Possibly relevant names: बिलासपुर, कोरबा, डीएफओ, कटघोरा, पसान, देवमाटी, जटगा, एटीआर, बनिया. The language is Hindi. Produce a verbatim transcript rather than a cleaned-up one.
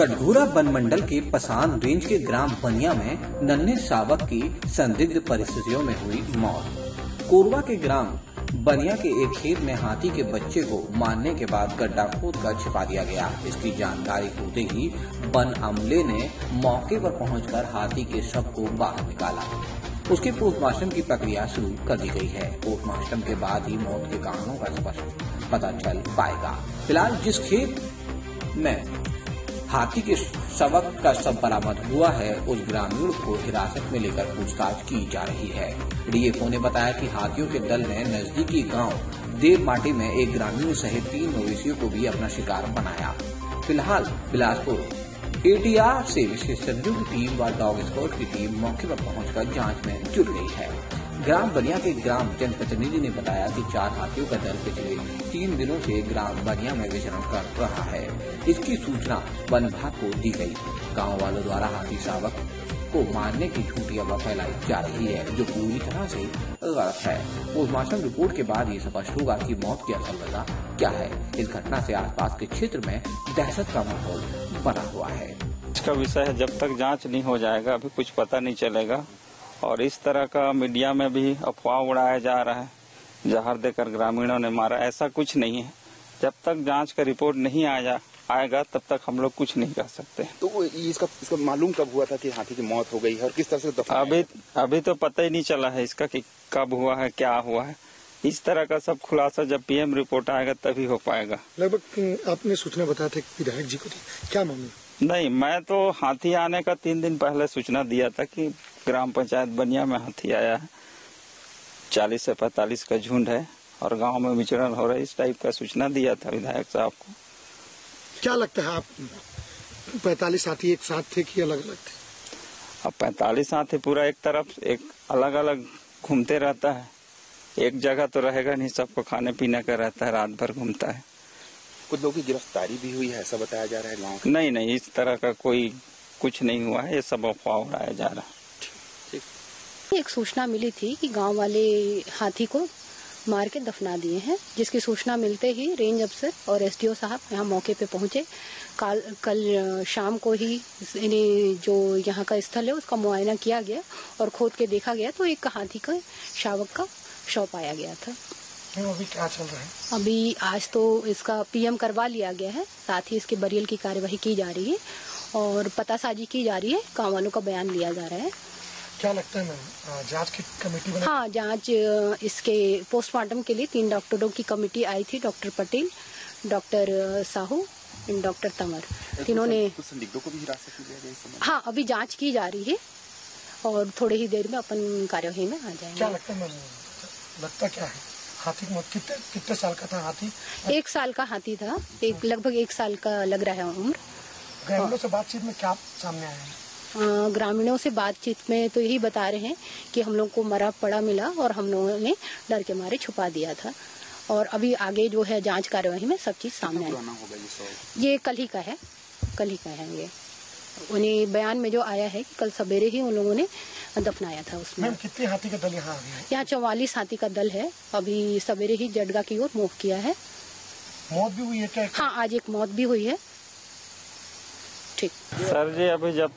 कटघोरा वन मंडल के पसान रेंज के ग्राम बनिया में नन्हे शावक की संदिग्ध परिस्थितियों में हुई मौत। कोरबा के ग्राम बनिया के एक खेत में हाथी के बच्चे को मारने के बाद गड्ढा खोदकर छिपा दिया गया। इसकी जानकारी होते ही वन अमले ने मौके पर पहुंचकर हाथी के शव को बाहर निकाला। उसके पोस्टमार्टम की प्रक्रिया शुरू कर दी गई है। पोस्टमार्टम के बाद ही मौत के कारणों का स्पष्ट पता चल पाएगा। फिलहाल जिस खेत में हाथी के शव का शव बरामद हुआ है, उस ग्रामीण को हिरासत में लेकर पूछताछ की जा रही है। डीएफओ ने बताया कि हाथियों के दल ने नजदीकी गांव देवमाटी में एक ग्रामीण सहित तीन मवेशियों को भी अपना शिकार बनाया। फिलहाल बिलासपुर एटीआर से विशेषज्ञों की टीम व डॉग स्क्वाड की टीम मौके पर पहुंचकर जांच में जुट गई है। ग्राम बनिया के ग्राम जनप्रतिनिधि ने बताया कि चार हाथियों का दल पिछले तीन दिनों से ग्राम बनिया में विचरण कर रहा है। इसकी सूचना वन विभाग को दी गई। गाँव वालों द्वारा हाथी शावक को मारने की झूठी अफवाह फैलाई जा रही है, जो पूरी तरह से गलत है। पोस्टमार्टम रिपोर्ट के बाद ये स्पष्ट होगा कि मौत की असल वजह क्या है। इस घटना से आसपास के क्षेत्र में दहशत का माहौल बना हुआ है। इसका विषय है, जब तक जाँच नहीं हो जाएगा अभी कुछ पता नहीं चलेगा। और इस तरह का मीडिया में भी अफवाह उड़ाया जा रहा है, जहर देकर ग्रामीणों ने मारा, ऐसा कुछ नहीं है। जब तक जांच का रिपोर्ट नहीं आया आएगा तब तक हम लोग कुछ नहीं कर सकते। तो इसका इसका मालूम कब हुआ था कि हाथी की मौत हो गई है और किस तरह से दफनाया? अभी अभी तो पता ही नहीं चला है इसका कि कब हुआ है, क्या हुआ है। इस तरह का सब खुलासा जब पीएम रिपोर्ट आएगा तभी हो पाएगा। लगभग आपने सूचना बताया था विधायक जी को, क्या मामला? नहीं, मैं तो हाथी आने का तीन दिन पहले सूचना दिया था कि ग्राम पंचायत बनिया में हाथी आया है, चालीस से पैंतालीस का झुंड है और गांव में विचरण हो रहा है, इस टाइप का सूचना दिया था विधायक साहब को। क्या लगता है आप, पैंतालीस हाथी एक साथ थे कि अलग अलग थे? अब पैंतालीस हाथी पूरा एक तरफ एक अलग अलग घूमते रहता है, एक जगह तो रहेगा नहीं, सबको खाने पीने का रहता है, रात भर घूमता है। कुछ लोगों की गिरफ्तारी भी हुई है ऐसा बताया जा रहा है गाँव में? नहीं नहीं, इस तरह का कोई कुछ नहीं हुआ है, ये सब अफवाह उड़ाया जा रहा है। एक सूचना मिली थी कि गांव वाले हाथी को मार के दफना दिए हैं, जिसकी सूचना मिलते ही रेंज अफसर और एसडीओ साहब यहां मौके पे पहुंचे। कल कल शाम को ही जो यहां का स्थल है उसका मुआयना किया गया और खोद के देखा गया तो एक हाथी का शावक का शव पाया गया था। अभी क्या चल रहा है? अभी आज तो इसका पीएम करवा लिया गया है, साथ ही इसके बरियल की कार्यवाही की जा रही है और पतासाजी की जा रही है, गाँव वालों का बयान लिया जा रहा है। क्या लगता है मैम, जांच की कमेटी बना? हाँ, जांच इसके पोस्टमार्टम के लिए तीन डॉक्टरों की कमेटी आई थी, doctor Patel, doctor Sahu, doctor Tanwar, तीनों ने। कुछ संदिग्धों को भी हिरासत में लिया गया इस समय? हाँ, अभी जांच की जा रही है और थोड़ी ही देर में अपन कार्यवाही में आ जाएंगे। क्या लगता है मैम, लगता क्या है हाथी की मौत? कितने कितने साल का था हाथी? एक साल का हाथी था, एक लगभग एक साल का लग रहा है उम्र। ग्रामीणों से बातचीत में क्या सामने आया है? ग्रामीणों से बातचीत में तो यही बता रहे हैं कि हम लोग को मरा पड़ा मिला और हम लोगों ने डर के मारे छुपा दिया था और अभी आगे जो है जांच कार्यवाही में सब चीज सामने आई। ये कल ही का है, कल ही का है ये, उन्हें बयान में जो आया है कि कल सवेरे ही उन लोगों ने दफनाया था। उसमें कितने हाथी का दल यहाँ? यहाँ चौवालीस हाथी का दल है, अभी सवेरे ही जटगा की ओर मूव किया है। मौत भी हुई है क्या? हाँ, आज एक मौत भी हुई है। सर जी, अभी जब